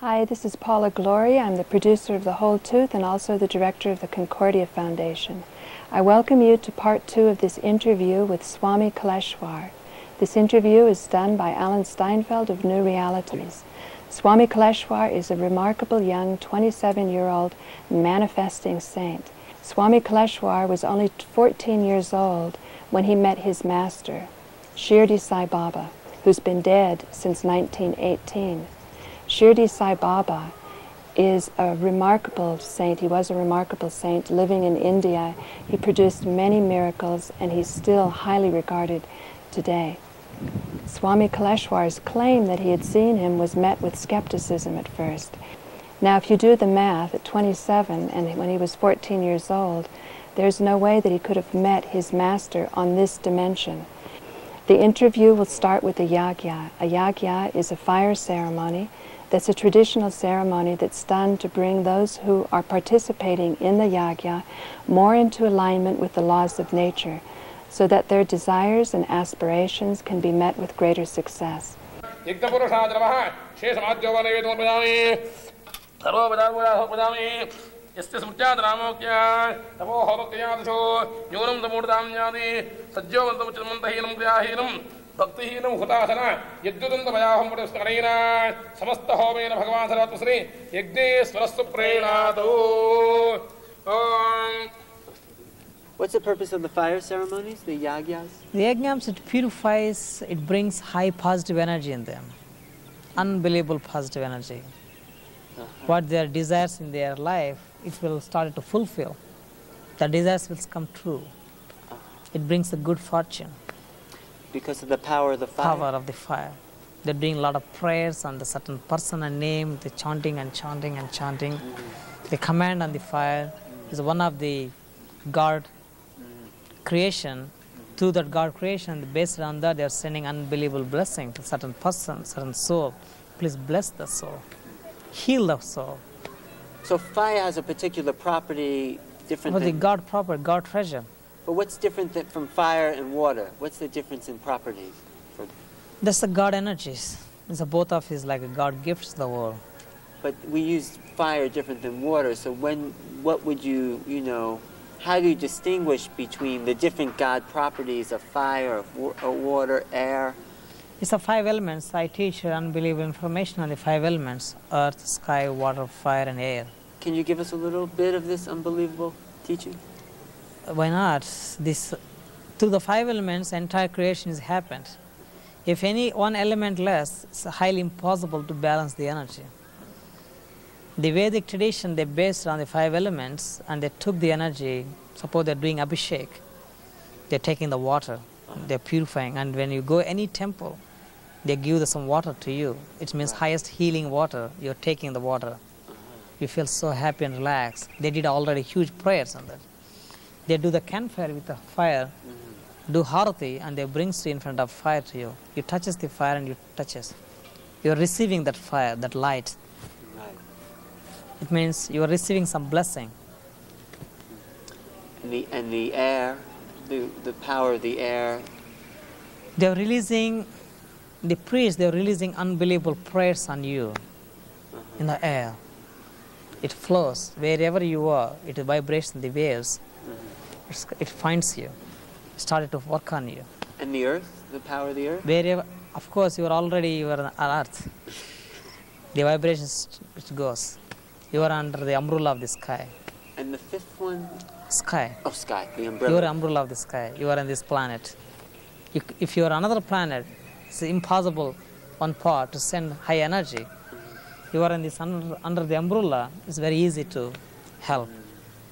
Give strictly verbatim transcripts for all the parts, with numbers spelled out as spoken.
Hi, this is Paula Glory. I'm the producer of The Whole Tooth and also the director of the Concordia Foundation. I welcome you to part two of this interview with Swami Kaleshwar. This interview is done by Alan Steinfeld of New Realities. Swami Kaleshwar is a remarkable young twenty-seven-year-old manifesting saint. Swami Kaleshwar was only fourteen years old when he met his master, Shirdi Sai Baba, who's been dead since nineteen eighteen. Shirdi Sai Baba is a remarkable saint. He was a remarkable saint living in India. He produced many miracles, and he's still highly regarded today. Swami Kaleshwar's claim that he had seen him was met with skepticism at first. Now, if you do the math, at twenty-seven, and when he was fourteen years old, there's no way that he could have met his master on this dimension. The interview will start with a yagya. A yagya is a fire ceremony. That's a traditional ceremony that's done to bring those who are participating in the yagya more into alignment with the laws of nature, so that their desires and aspirations can be met with greater success. What's the purpose of the fire ceremonies, the yagyas? The yagyams, it purifies, it brings high positive energy in them, unbelievable positive energy. Uh-huh. What their desires in their life, it will start to fulfill. The desires will come true. Uh-huh. It brings a good fortune. Because of the power of the fire? Power of the fire. They're doing a lot of prayers on the certain person and name, the chanting and chanting and chanting. Mm-hmm. The command on the fire mm-hmm. is one of the God creation. Through that God creation, based on that, they are sending unbelievable blessing to certain person, certain soul. Please bless the soul, heal the soul. So fire has a particular property, different. Well, the God property, God treasure. But what's different that from fire and water? What's the difference in properties? For... That's the God energies. It's a both of his like God gifts the world. But we use fire different than water. So when, what would you, you know? How do you distinguish between the different God properties of fire, of water, air? It's the five elements. I teach unbelievable information on the five elements: earth, sky, water, fire, and air. Can you give us a little bit of this unbelievable teaching? Why not? This, through the five elements, entire creation has happened. If any one element less, it's highly impossible to balance the energy. The Vedic tradition, they based on the five elements, and they took the energy. Suppose they're doing abhishek, they're taking the water, they're purifying, and when you go any temple, they give some water to you. It means highest healing water. You're taking the water. You feel so happy and relaxed. They did already huge prayers on that. They do the campfire with the fire, do harati, and they bring you in front of fire to you. You touches the fire and you touches. You're receiving that fire, that light. It means you are receiving some blessing. And the, and the air, the, the power of the air. They are releasing, the priests, they are releasing unbelievable prayers on you uh-huh. in the air. It flows wherever you are, it vibrates in the waves, uh-huh. it finds you, it started to work on you. And the earth, the power of the earth? Wherever, of course, you are already you are on earth. The vibrations, it goes. You are under the umbrella of the sky. And the fifth one? Sky. Oh, sky, the umbrella. You are umbrella of the sky. You are on this planet. You, if you are another planet, it's impossible on par to send high energy. Mm-hmm. You are in this under, under the umbrella. It's very easy to help mm-hmm.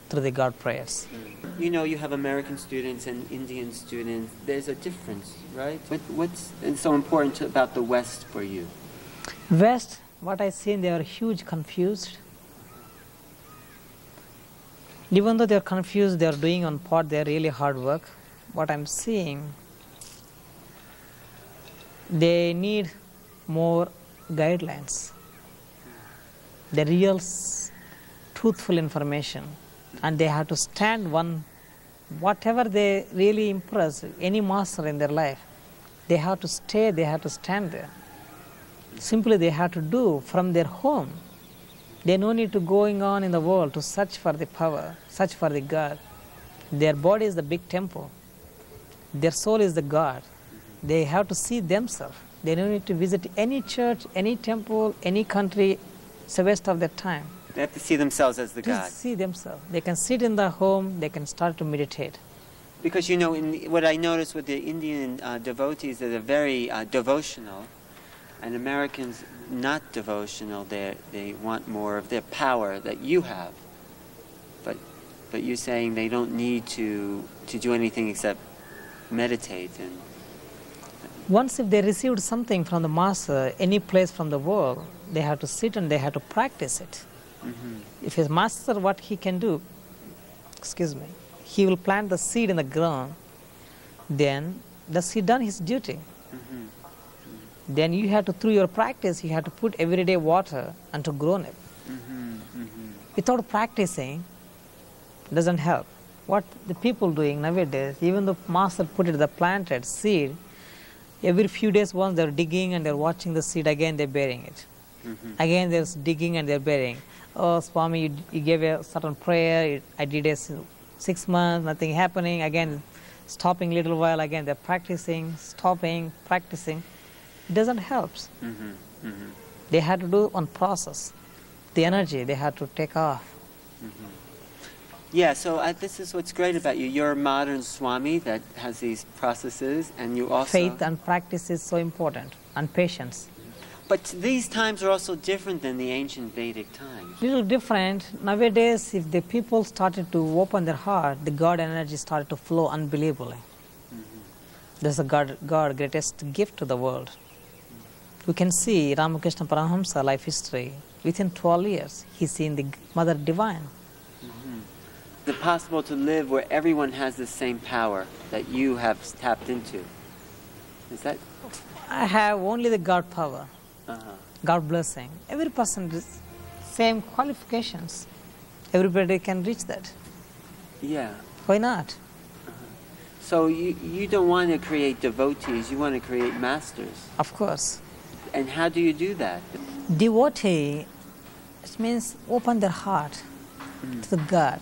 through the God prayers. Mm-hmm. You know, you have American students and Indian students. There's a difference, right? What, what's so important to, about the West for you? West, what I've seen, they are huge confused. Even though they are confused, they are doing on part, they are really hard work. What I'm seeing, they need more guidelines, the real truthful information, and they have to stand one, whatever they really impress, any master in their life, they have to stay, they have to stand there. simply they had to do from their home. They no need to going on in the world to search for the power, search for the God. Their body is the big temple. Their soul is the God. They have to see themselves. They don't need to visit any church, any temple, any country. It's a waste of their time. They have to see themselves as the to God. See themselves. They can sit in their home. They can start to meditate. Because, you know, in, what I notice with the Indian uh, devotees that are very uh, devotional, and Americans not devotional, they they want more of their power that you have. But but you're saying they don't need to to do anything except meditate and. Once if they received something from the master, any place from the world, they have to sit and they have to practice it. Mm-hmm. If his master, what he can do, excuse me, he will plant the seed in the ground, then does he done his duty? Mm-hmm. Mm-hmm. Then you have to, through your practice, you have to put everyday water and to grow it. Mm-hmm. Mm-hmm. Without practicing, doesn't help. What the people doing nowadays, even the master put it, the planted seed, every few days once they're digging and they're watching the seed, again they're burying it. Mm-hmm. Again there's digging and they're burying. Oh, Swami, you, you gave a certain prayer, I did it six months, nothing happening, again stopping a little while, again they're practicing, stopping, practicing. It doesn't help. Mm-hmm. Mm-hmm. They had to do one process. The energy they had to take off. Mm-hmm. Yeah, so uh, this is what's great about you. You're a modern Swami that has these processes, and you also... Faith and practice is so important, and patience. But these times are also different than the ancient Vedic times. Little different. Nowadays, if the people started to open their heart, the God energy started to flow unbelievably. Mm-hmm. This is the God, God greatest gift to the world. Mm-hmm. We can see Ramakrishna Paramahamsa life history. Within twelve years, he's seen the Mother Divine. Mm-hmm. Is it possible to live where everyone has the same power that you have tapped into? Is that? I have only the God power, uh-huh. God blessing. Every person has same qualifications. Everybody can reach that. Yeah. Why not? Uh-huh. So you, you don't want to create devotees, you want to create masters. Of course. And how do you do that? Devotee, it means open their heart mm. to the God.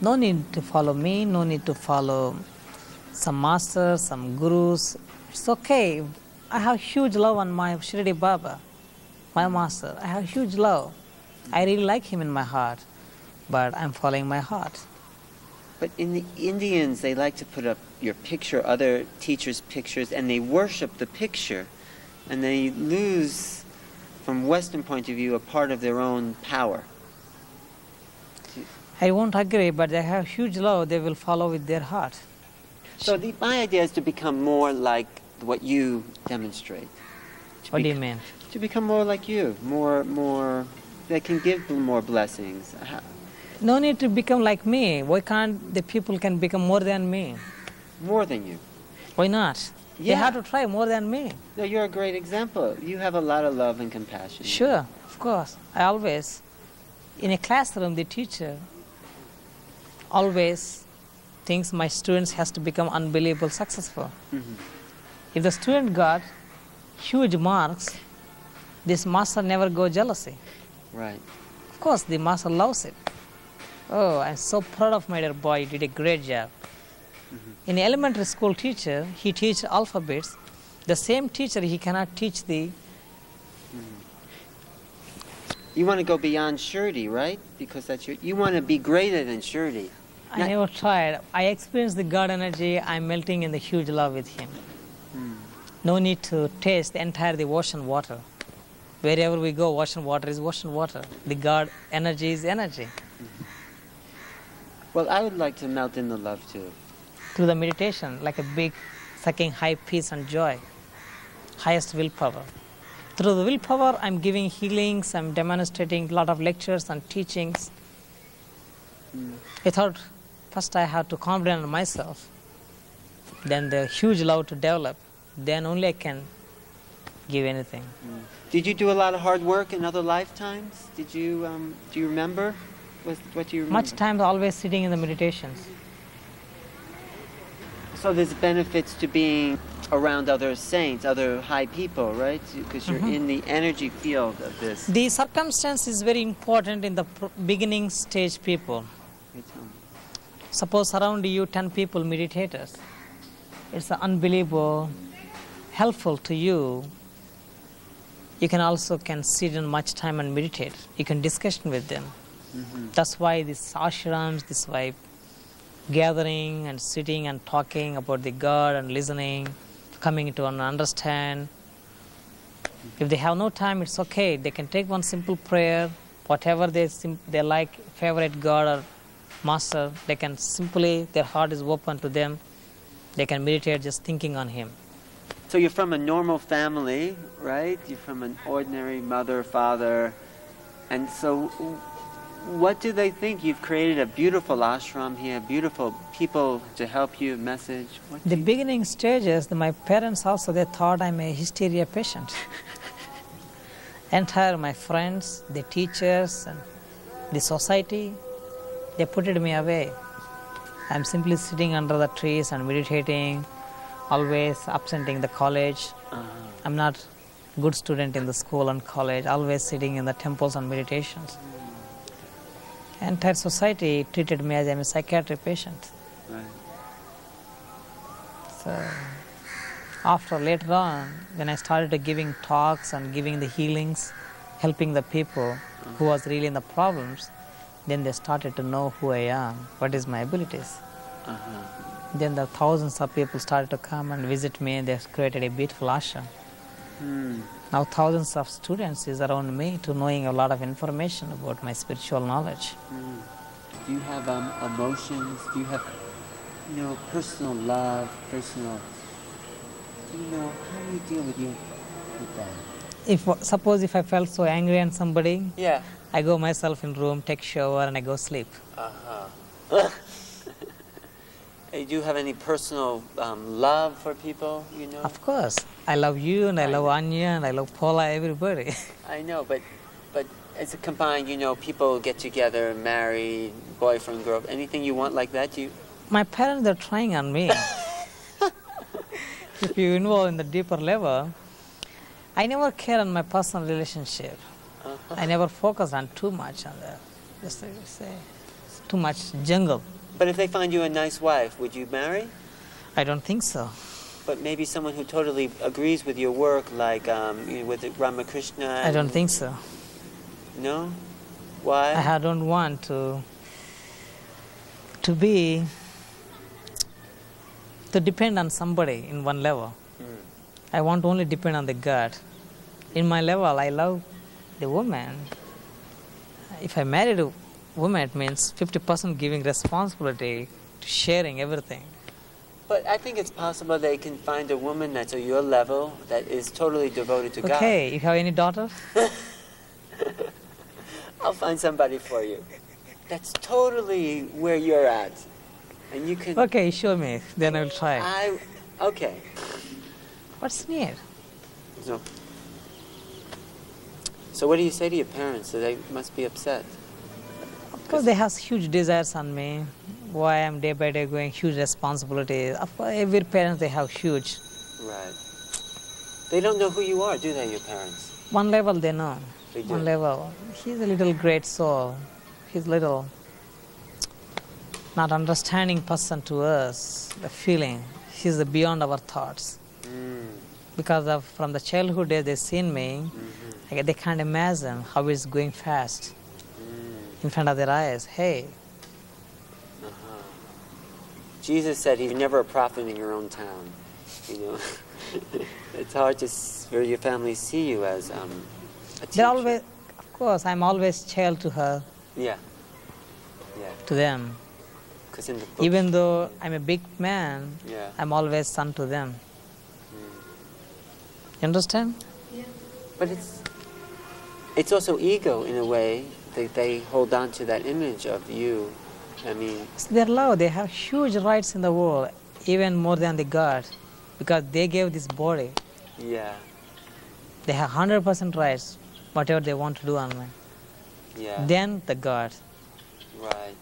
No need to follow me, no need to follow some masters, some gurus. It's okay. I have huge love on my Shirdi Baba, my master. I have huge love. I really like him in my heart, but I'm following my heart. But in the Indians, they like to put up your picture, other teachers' pictures, and they worship the picture. And they lose, from Western point of view, a part of their own power. I won't agree, but they have huge love, they will follow with their heart. So the, my idea is to become more like what you demonstrate. To what do you mean? To become more like you, more, more, they can give more blessings. No need to become like me. Why can't the people can become more than me? More than you. Why not? Yeah. They have to try more than me. No, you're a great example. You have a lot of love and compassion. Sure, of course. I always, in a classroom, the teacher always thinks my students has to become unbelievable successful. Mm-hmm. If the student got huge marks, this master never go jealousy. Right. Of course, the master loves it. Oh, I'm so proud of my dear boy, he did a great job. Mm-hmm. In elementary school teacher, he teaches alphabets. The same teacher, he cannot teach the... Mm-hmm. You want to go beyond Shirdi, right? Because that's your, you want to be greater than Shirdi. I Not never tried. I experienced the God energy. I'm melting in the huge love with him. Mm. No need to taste the entire the ocean water. Wherever we go, ocean water is ocean water. The God energy is energy. Mm-hmm. Well, I would like to melt in the love too. Through the meditation, like a big, sucking high peace and joy. Highest willpower. Through the willpower, I'm giving healings, I'm demonstrating a lot of lectures and teachings. Mm. I thought, first I have to comprehend myself, then the huge love to develop, then only I can give anything. Mm. Did you do a lot of hard work in other lifetimes? Did you, um, do you remember? What, what do you remember? Much time always sitting in the meditations. So there's benefits to being around other saints, other high people, right? Because you're mm-hmm. in the energy field of this. The circumstance is very important in the beginning stage people. Suppose around you ten people meditators. It's unbelievable, helpful to you. You can also can sit in much time and meditate. You can discussion with them. Mm-hmm. That's why this ashrams, this why gathering and sitting and talking about the God and listening, coming to understand. If they have no time, it's okay. They can take one simple prayer, whatever they sim they like, favorite God or master. They can simply, their heart is open to them. They can meditate just thinking on Him. So you're from a normal family, right? You're from an ordinary mother, father, and so what do they think? You've created a beautiful ashram here, beautiful people to help you, message. What the beginning stages, my parents also, they thought I'm a hysteria patient. Entire my friends, the teachers, and the society, they put it me away. I'm simply sitting under the trees and meditating, always absenting the college. Uh-huh. I'm not a good student in the school and college, always sitting in the temples and meditations. Entire society treated me as I'm a psychiatric patient. Right. So, after later on, when I started giving talks and giving the healings, helping the people who was really in the problems, then they started to know who I am, what is my abilities. Uh-huh. Then the thousands of people started to come and visit me, and they created a beautiful ashram. Hmm. Now thousands of students is around me to knowing a lot of information about my spiritual knowledge. Mm. Do you have um, emotions? Do you have, you know, personal love, personal, you know, how do you deal with, you, with that? If, suppose if I felt so angry on somebody, yeah. I go myself in room, take shower and I go sleep. Uh-huh. Do you have any personal um, love for people, you know? Of course. I love you and I, I love know. Anya and I love Paula, everybody. I know, but but it's a combined, you know, people get together, married, boyfriend, girl, anything you want like that, you... My parents, they're trying on me. If you involve in the deeper level, I never care on my personal relationship. Uh-huh. I never focus on too much on that. Just like you say, it's too much jungle. But if they find you a nice wife, would you marry? I don't think so. But maybe someone who totally agrees with your work, like um, you know, with Ramakrishna. And... I don't think so. No? Why? I don't want to to be to depend on somebody in one level. Mm. I want only depend on the God. In my level, I love the woman. If I married a woman, it means fifty percent giving responsibility to sharing everything. But I think it's possible they can find a woman that's at your level that is totally devoted to okay, God. Okay, you have any daughter? I'll find somebody for you. That's totally where you're at. And you can... Okay, show me, then I'll try. I... Okay. What's near? No. So what do you say to your parents? So they must be upset. Of course, they have huge desires on me. Why I'm day by day going huge responsibilities. Of course, every parents they have huge. Right. They don't know who you are, do they? Your parents. One level they know. They do. One level. He's a little great soul. He's little. Not understanding person to us. The feeling. He's beyond our thoughts. Mm. Because of from the childhood days they seen me, mm-hmm. They can't imagine how it's going fast. In front of their eyes, hey. Uh-huh. Jesus said you're never a prophet in your own town. You know, it's hard to for your family see you as um, a teacher. They're always, of course, I'm always child to her. Yeah. Yeah. To them. Because in the book, even though I'm a big man, yeah. I'm always son to them. Mm. You understand? Yeah. But it's it's also ego in a way. They, they hold on to that image of you. I mean... It's their love. They have huge rights in the world, even more than the God, because they gave this body. Yeah. They have one hundred percent rights, whatever they want to do on me. Yeah. Then the God. Right.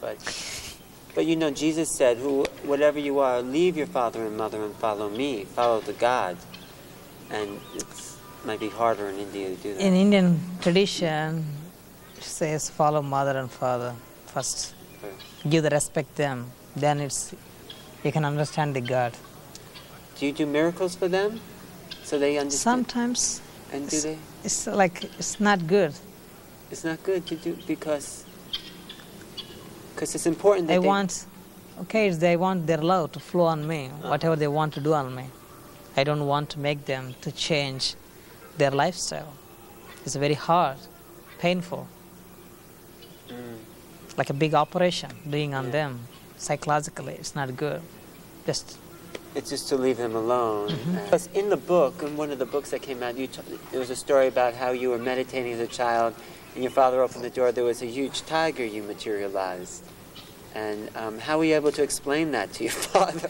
But But you know, Jesus said, "Who, whatever you are, leave your father and mother and follow me, follow the God." And it might be harder in India to do that. In Indian tradition, it says follow mother and father first. First. Give the respect them. Then it's, you can understand the God. Do you do miracles for them, so they understand? Sometimes. And do they? It's like, it's not good. It's not good to do because because it's important that they... They want, okay, they want their love to flow on me, oh. whatever they want to do on me. I don't want to make them to change their lifestyle. It's very hard, painful. Mm. Like a big operation doing on yeah. them. Psychologically, it's not good. Just... It's just to leave him alone. Mm-hmm. Plus, in the book, in one of the books that came out, you t there was a story about how you were meditating as a child, and your father opened the door. There was a huge tiger you materialized. And um, how were you able to explain that to your father?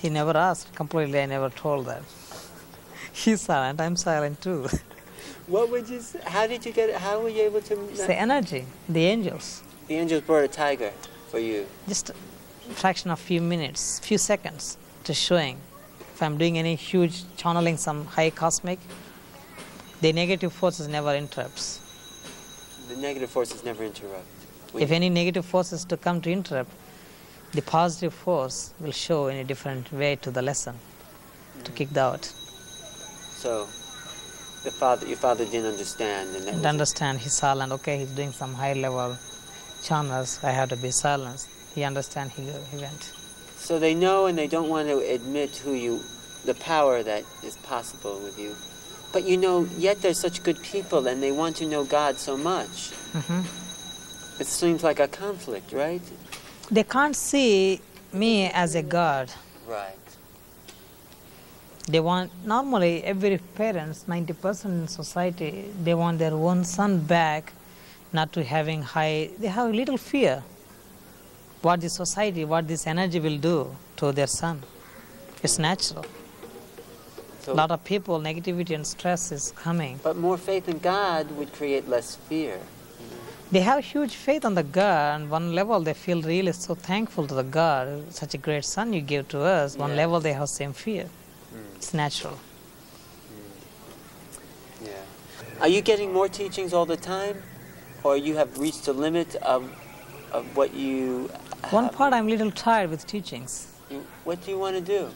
He never asked. Completely, I never told that. He's silent. I'm silent too. What would you? Say? How did you get it? How were you able to? It's the energy. The angels. The angels brought a tiger for you. Just. Fraction of few minutes, few seconds to showing. If I'm doing any huge channeling, some high cosmic, the negative forces never interrupts. The negative forces never interrupt. We if any negative forces to come to interrupt, the positive force will show in a different way to the lesson, mm-hmm. to kick the out. So, the father, your father didn't understand. And didn't understand. He's silent. Okay, he's doing some high level channels. I have to be silenced. He understand. He, he went. So they know, and they don't want to admit who you, the power that is possible with you. But you know, yet they're such good people, and they want to know God so much. Mm-hmm. It seems like a conflict, right? They can't see me as a God. Right. They want, normally every parents, ninety percent in society, they want their own son back, not to having high. They have little fear. What this society, what this energy will do to their son. It's natural. So a lot of people, negativity and stress is coming. But more faith in God would create less fear. They have huge faith on the God. On one level, they feel really so thankful to the God. Such a great son you gave to us. One yeah. level, they have same fear. Mm. It's natural. Mm. Yeah. Are you getting more teachings all the time? Or you have reached the limit of... Of what you have. One part I'm a little tired with teachings. You, what do you want to do?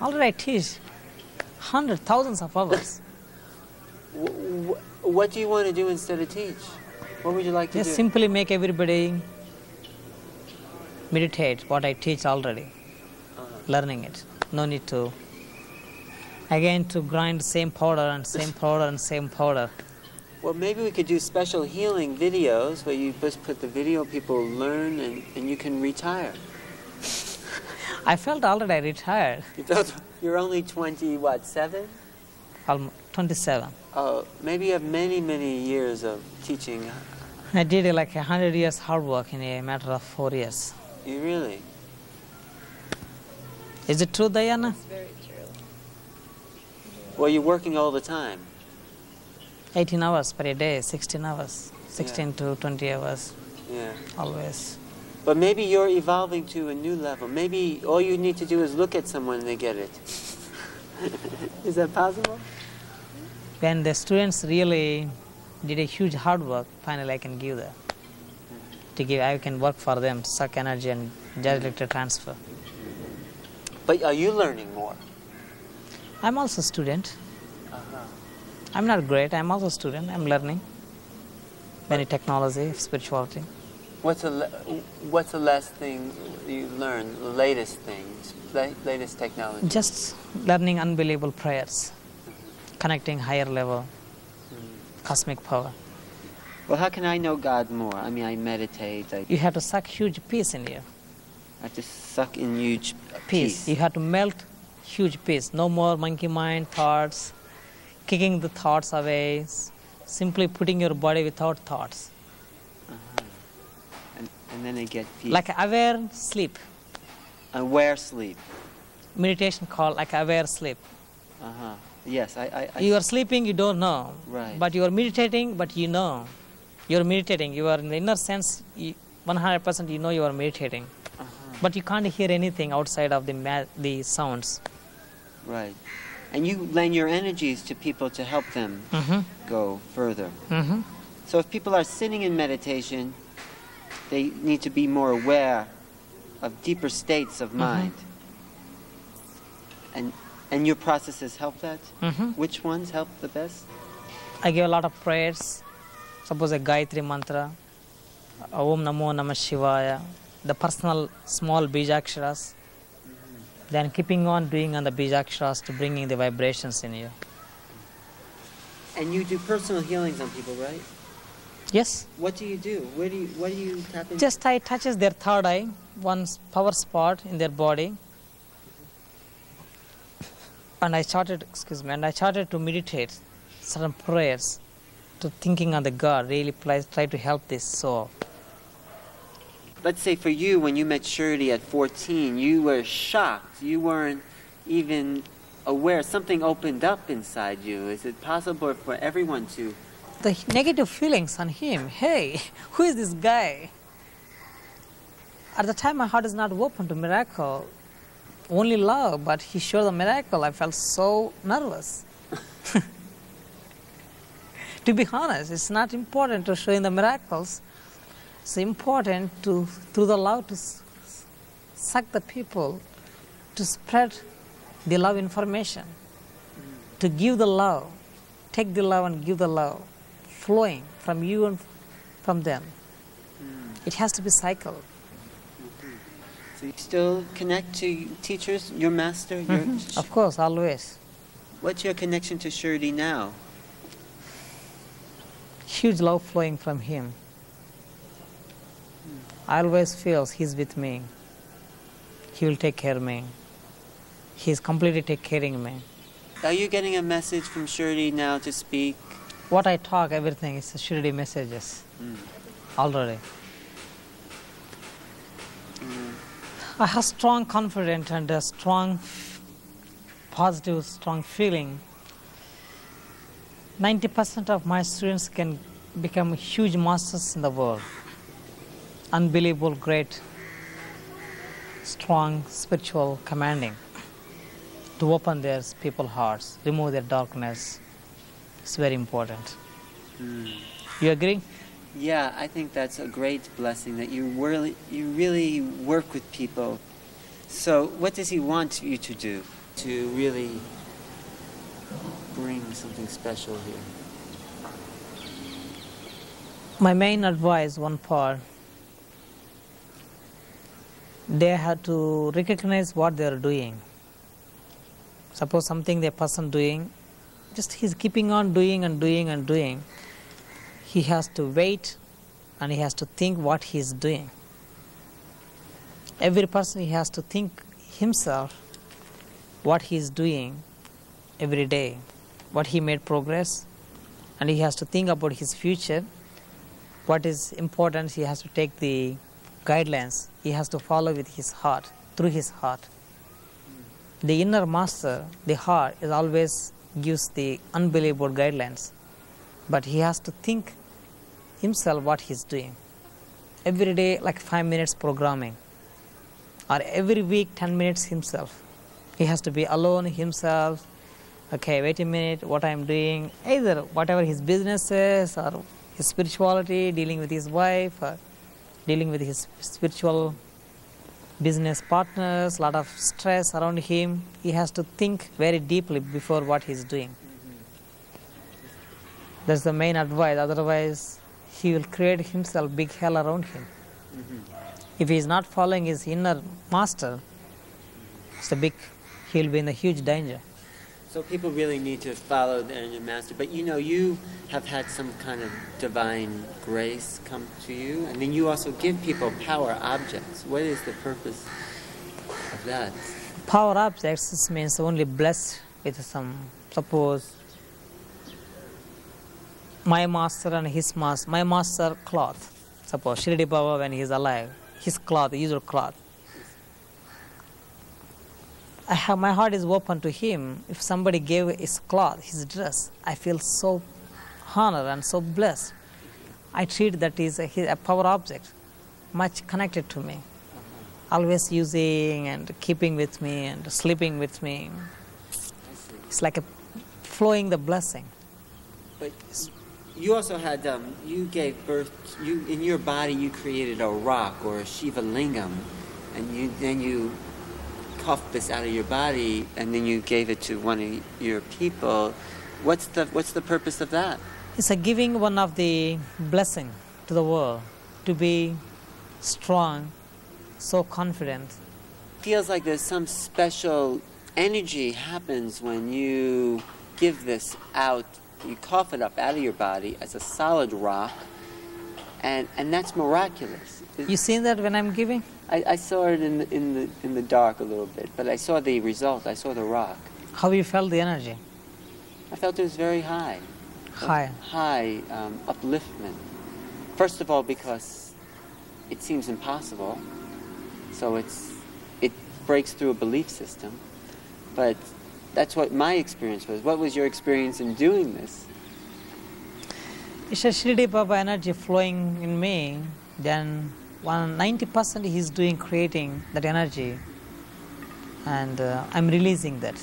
Already I teach hundreds, thousands of hours. What do you want to do instead of teach? What would you like to Just do? Just simply make everybody meditate what I teach already, uh-huh. learning it. No need to, again, to grind same powder and same powder and same powder. Well, maybe we could do special healing videos where you just put the video, people learn, and, and you can retire. I felt already I retired. You felt, you're only twenty, what, seven? I'm twenty-seven. Oh, maybe you have many, many years of teaching. I did uh, like a hundred years hard work in a matter of four years. You really? Is it true, Diana? It's very true. Well, you're working all the time. eighteen hours per day, sixteen hours, sixteen yeah. to twenty hours, yeah. always. But maybe you're evolving to a new level. Maybe all you need to do is look at someone and they get it. Is that possible? When the students really did a huge hard work, finally I can give them. Mm-hmm. To give, I can work for them, suck energy and just electric transfer. But are you learning more? I'm also a student. Uh-huh. I'm not great, I'm also a student, I'm learning many technology, spirituality. What's the what's the last thing you learned, the latest things, latest technology? Just learning unbelievable prayers, mm-hmm. connecting higher level, mm-hmm. cosmic power. Well, how can I know God more? I mean, I meditate. I... You have to suck huge peace in you. I have to suck in huge peace. peace. You have to melt huge peace, no more monkey mind, thoughts. Kicking the thoughts away, simply putting your body without thoughts. Uh-huh. and, and then I get peace. Like aware sleep. Aware sleep. Meditation called like aware sleep. Uh-huh. Yes, I, I, I... You are sleeping, you don't know. Right. But you are meditating, but you know. You are meditating, you are in the inner sense, you, one hundred percent you know you are meditating. Uh-huh. But you can't hear anything outside of the ma the sounds. Right. And you lend your energies to people to help them mm-hmm. go further. Mm-hmm. So if people are sitting in meditation, they need to be more aware of deeper states of mind. Mm-hmm. And and your processes help that? Mm-hmm. Which ones help the best? I give a lot of prayers. Suppose a Gayatri mantra, Om Namo Namah Shivaya, the personal small Bijaksharas. Then keeping on doing on the Bijaksharas to bringing the vibrations in you. And you do personal healings on people, right? Yes. What do you do? Where do you, what do you tap into? Just I touches their third eye, one power spot in their body. And I started, excuse me, and I started to meditate certain prayers to thinking on the God, really try to help this soul. Let's say for you, when you met Shirdi at fourteen, you were shocked. You weren't even aware. Something opened up inside you. Is it possible for everyone to... The negative feelings on him, hey, who is this guy? At the time, my heart is not open to miracle. Only love, but he showed the miracle. I felt so nervous. To be honest, it's not important to show in the miracles. It's important to, through the love, to suck the people, to spread the love information, mm. to give the love, take the love and give the love, flowing from you and from them. Mm. It has to be cycled. Mm-hmm. So you still connect to teachers, your master? Your mm-hmm. Of course, always. What's your connection to Shirdi now? Huge love flowing from him. I always feel he's with me. He will take care of me. He's completely take caring me. Are you getting a message from Shirdi now to speak? What I talk, everything is Shirdi messages mm. already. Mm. I have strong confidence and a strong, positive, strong feeling. ninety percent of my students can become huge masters in the world. Unbelievable, great, strong, spiritual commanding to open their people's hearts, remove their darkness. It's very important. Mm. You agree? Yeah, I think that's a great blessing that you really, you really work with people. So what does he want you to do to really bring something special here? My main advice, one part, they have to recognize what they are doing. Suppose something the person doing, just he's keeping on doing and doing and doing. He has to wait and he has to think what he is doing. Every person he has to think himself what he is doing every day, what he made progress, and he has to think about his future, what is important. He has to take the guidelines, he has to follow with his heart, through his heart. The inner master, the heart, is always gives the unbelievable guidelines, but he has to think himself what he's doing. Every day, like five minutes programming, or every week, ten minutes himself. He has to be alone himself. Okay, wait a minute, what I'm doing, either whatever his business is, or his spirituality, dealing with his wife, or dealing with his spiritual business partners, a lot of stress around him. He has to think very deeply before what he's doing. Mm-hmm. That's the main advice. Otherwise, he will create himself big hell around him. Mm-hmm. If he's not following his inner master, it's a big, he'll be in a huge danger. So people really need to follow their inner master. But you know, you have had some kind of divine grace come to you. And then you also give people power objects. What is the purpose of that? Power objects means only blessed with some, suppose, my master and his master, my master cloth. Suppose Shirdi Baba, when he is alive, his cloth, usual cloth. I have, my heart is open to him. If somebody gave his cloth, his dress, I feel so honored and so blessed. I treat that as a, a power object. much connected to me, always using and keeping with me and sleeping with me. It's like a flowing the blessing. But you also had, um, you gave birth, you, in your body you created a rock or a Shiva lingam, and you, then you coughed this out of your body and then you gave it to one of your people. What's the, what's the purpose of that? It's a giving one of the blessing to the world, to be strong, so confident. It feels like there's some special energy happens when you give this out, you cough it up out of your body as a solid rock, and, and that's miraculous. You seen that when I'm giving? I, I saw it in the, in, the, in the dark a little bit, but I saw the result, I saw the rock. How you felt the energy? I felt it was very high. High. High um, upliftment. First of all, because it seems impossible, so it's, it breaks through a belief system. But that's what my experience was. What was your experience in doing this? It's a Shirdi Baba energy flowing in me. Then ninety percent he's doing, creating that energy. And uh, I'm releasing that.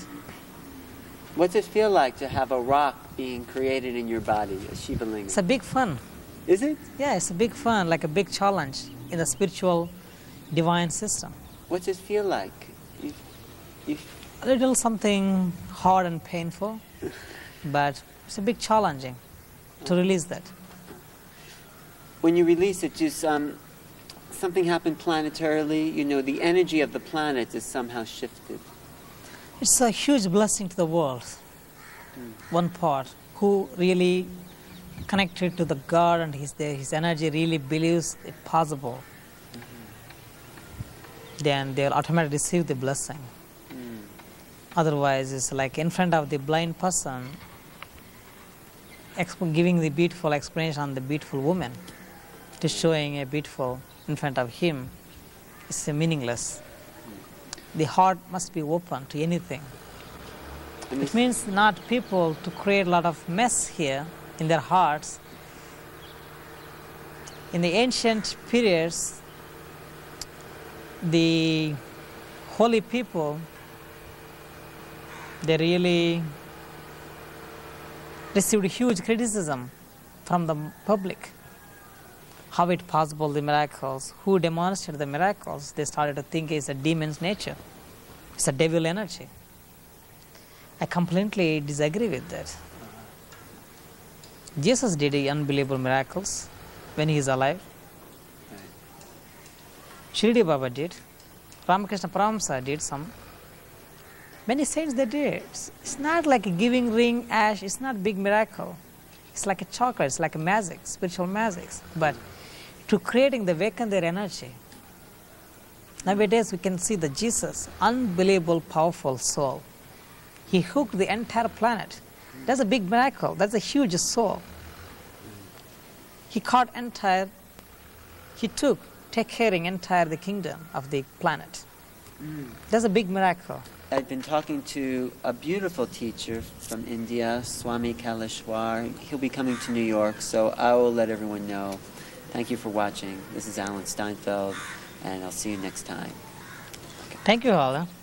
What's it feel like to have a rock being created in your body, a Shiva lingam? It's a big fun. Is it? Yeah, it's a big fun, like a big challenge in the spiritual divine system. What's it feel like? You, you A little something hard and painful, but it's a big challenging to release that. When you release it, just um, something happened planetarily. You know, the energy of the planet is somehow shifted. It's a huge blessing to the world. Mm. One part who really connected to the God and his his energy really believes it possible. Mm-hmm. Then they'll automatically receive the blessing. Otherwise, it's like in front of the blind person, giving the beautiful explanation on the beautiful woman, to showing a beautiful in front of him, it's meaningless. The heart must be open to anything. It means not people to create a lot of mess here in their hearts. In the ancient periods, the holy people, they really received huge criticism from the public. How it possible the miracles? Who demonstrated the miracles? They started to think it's a demon's nature. It's a devil energy. I completely disagree with that. Jesus did unbelievable miracles when he is alive. Shirdi Baba did. Ramakrishna Paramahamsa did some. Many saints they did. It's not like a giving ring, ash, it's not a big miracle. It's like a chakra, it's like a magic, spiritual magic. But to creating, they awaken their energy. Nowadays we can see the Jesus, unbelievable, powerful soul. He hooked the entire planet. That's a big miracle, that's a huge soul. He caught entire, he took, take caring entire the kingdom of the planet. That's a big miracle. I've been talking to a beautiful teacher from India, Swami Kaleshwar. He'll be coming to New York, so I will let everyone know. Thank you for watching. This is Alan Steinfeld, and I'll see you next time. Okay. Thank you, Alan.